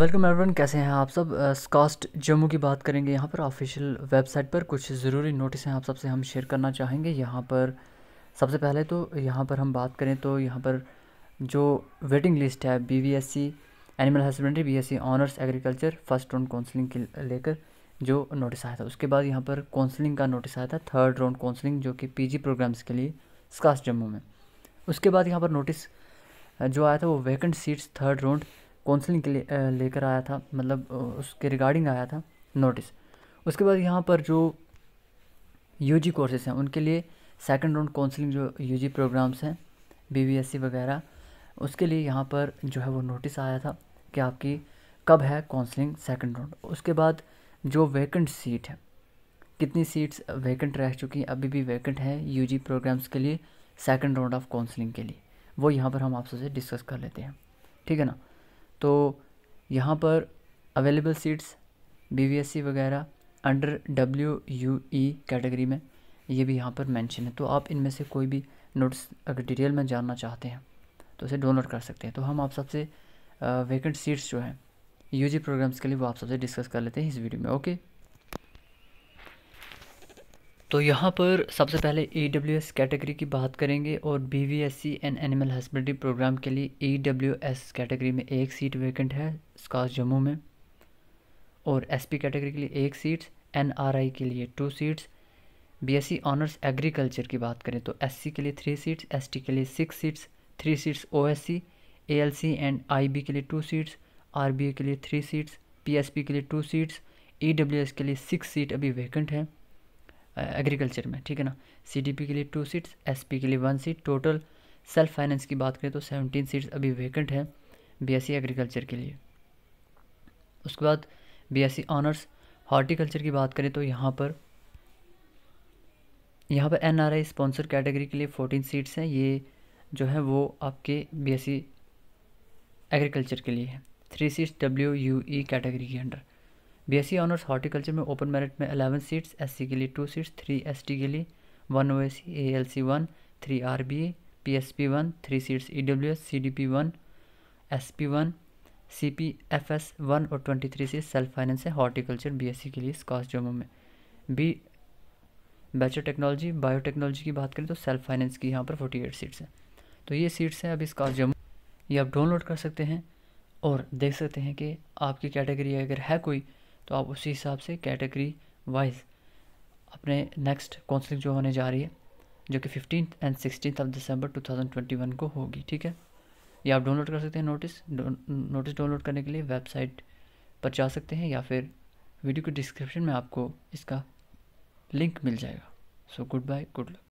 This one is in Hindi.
वेलकम एवरीवन, कैसे हैं आप सब। स्कास्ट जम्मू की बात करेंगे। यहाँ पर ऑफिशियल वेबसाइट पर कुछ ज़रूरी नोटिस हैं आप सबसे हम शेयर करना चाहेंगे। यहाँ पर सबसे पहले तो यहाँ पर हम बात करें तो यहाँ पर जो वेटिंग लिस्ट है BV.Sc animal husbandry B.Sc honours agriculture first round counselling के लेकर जो नोटिस आया था, उसके बाद यहाँ पर काउंसलिंग का नोटिस आया था, थर्ड राउंड काउंसलिंग जो कि PG प्रोग्राम्स के लिए स्कास्ट जम्मू में। उसके बाद यहाँ पर नोटिस जो आया था वो vacant seats third round counselling के लिए लेकर आया था, मतलब उसके रिगार्डिंग आया था नोटिस। उसके बाद यहाँ पर जो UG कोर्सेज़ हैं उनके लिए सेकंड राउंड काउंसलिंग जो UG प्रोग्राम्स हैं BV.Sc वगैरह, उसके लिए यहाँ पर जो है वो नोटिस आया था कि आपकी कब है काउंसलिंग सेकंड राउंड। उसके बाद जो वैकेंट सीट है, कितनी सीट्स वैकेंट रह चुकी हैं, अभी भी वैकेंट हैं UG प्रोग्राम्स के लिए सेकंड राउंड ऑफ काउंसलिंग के लिए, वो यहाँ पर हम आपसे डिस्कस कर लेते हैं, ठीक है ना। तो यहाँ पर अवेलेबल सीट्स BV.Sc वगैरह अंडर WUE कैटेगरी में ये भी यहाँ पर मेंशन है। तो आप इनमें से कोई भी नोट्स अगर डिटेल में जानना चाहते हैं तो उसे डाउनलोड कर सकते हैं। तो हम आप सबसे वैकेंट सीट्स जो हैं UG प्रोग्राम्स के लिए वो आप सबसे डिस्कस कर लेते हैं इस वीडियो में, ओके। तो यहाँ पर सबसे पहले EWS कैटेगरी की बात करेंगे और BV.Sc and animal husbandry programme के लिए EWS कैटेगरी में एक सीट वैकेंट है स्कास्ट जम्मू में, और SP कैटेगरी के लिए एक सीट, NRI के लिए 2 सीट्स। BSc ऑनर्स एग्रीकल्चर की बात करें तो SC के लिए 3 सीट्स, ST के लिए 6 seats, 3 seats OSC, ALC and IB के लिए 2 सीट्स, RBA के लिए 3 सीट्स, PSP के लिए 2 सीट्स, EWS के लिए 6 सीट अभी वैकेंट है एग्रीकल्चर में, ठीक है ना। CDP के लिए 2 सीट्स, SP के लिए 1 सीट। टोटल सेल्फ फाइनेंस की बात करें तो 17 सीट्स अभी वैकेंट है BSc एग्रीकल्चर के लिए। उसके बाद BSc ऑनर्स हॉर्टिकल्चर की बात करें तो यहाँ पर NRI स्पॉन्सर कैटेगरी के लिए 14 सीट्स हैं। ये जो है वो आपके BSc एग्रीकल्चर के लिए है, 3 सीट्स WUE कैटेगरी के अंडर। BSc ऑनर्स हॉर्टिकल्चर में ओपन मेरिट में 11 सीट्स, SC के लिए 2 सीट्स, 3 ST के लिए, 1 OSC, ALC 1, 3 RBA, PSP 1, 3 seats EWS, CDP 1, SP 1, CPFS 1 और 23 सीट्स सेल्फ फाइनेंस है हॉर्टिकल्चर BSc के लिए स्कास्ट जम्मू में। B.B Tech बायोटेक्नोलॉजी की बात करें तो सेल्फ फाइनेंस की यहाँ पर 48 सीट्स हैं। तो ये सीट्स हैं अभी स्कास्ट जम्मू, ये आप डाउनलोड कर सकते हैं और देख सकते हैं कि आपकी कैटेगरी अगर है कोई तो आप उसी हिसाब से कैटेगरी वाइज अपने नेक्स्ट काउंसलिंग जो होने जा रही है, जो कि 15 और 16 दिसंबर 2021 को होगी, ठीक है। या आप डाउनलोड कर सकते हैं नोटिस डाउनलोड करने के लिए वेबसाइट पर जा सकते हैं, या फिर वीडियो के डिस्क्रिप्शन में आपको इसका लिंक मिल जाएगा। So good bye, good luck.